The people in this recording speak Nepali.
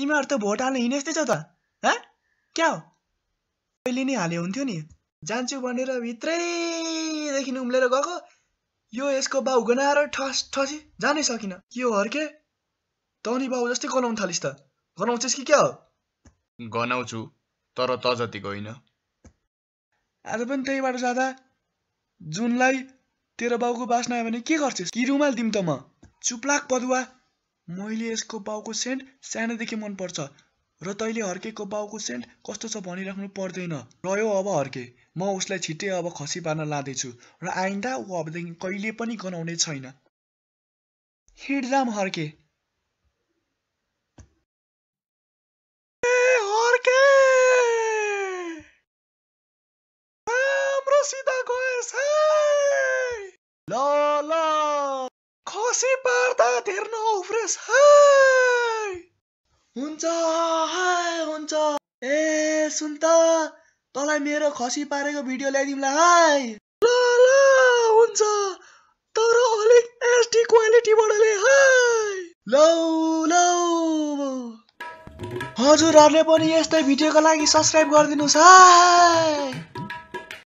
तिमीहरु त भोट हाल्न हिँडेस्ते छ त ह क्या हो पहिले नि हाले हुन्थ्यो नि जान्छु भनेर भित्रै देखि उम्लेर गको यो यसको बाउ गनाएर ठस ठसी जानै सकिन के हो हरके तनी बाउ जस्तै गनाउन थालिस् त गनाउँछस् कि क्या हो गनाउँछु तर त जतिको हैन आज पनि त्यहीबाट जादा जुनलाई तेरो बाउको बास्ना आयो भने के गर्छस् कि रुमाल दिम त म चुप्लाक पदुवा मैले यसको बाउको सेन्ट सानोदेखि मन पर्छ र तैले हर्केको बाउको सेन्ट कस्तो छ भनिराख्नु पर्दैन रह्यो अब हर्के म उसलाई छिट्टै अब खसी पार्न लाँदैछु र आइन्दा ऊ अबदेखि कहिले पनि गनाउने छैन हिडजाम हर्के खसी पार्दा धेर्न उफ्रेस हाय हुन्छ ए सुन त तलाई मेरो खसी पारेको भिडियो ल्याइदिउँला हाय ल हुन्छ तर अलिक एचडी क्वालिटीबाट ले हाय लौ हजुरहरुले पनि यस्तै भिडियोको लागि सब्स्क्राइब गरिदिनुस् हाय।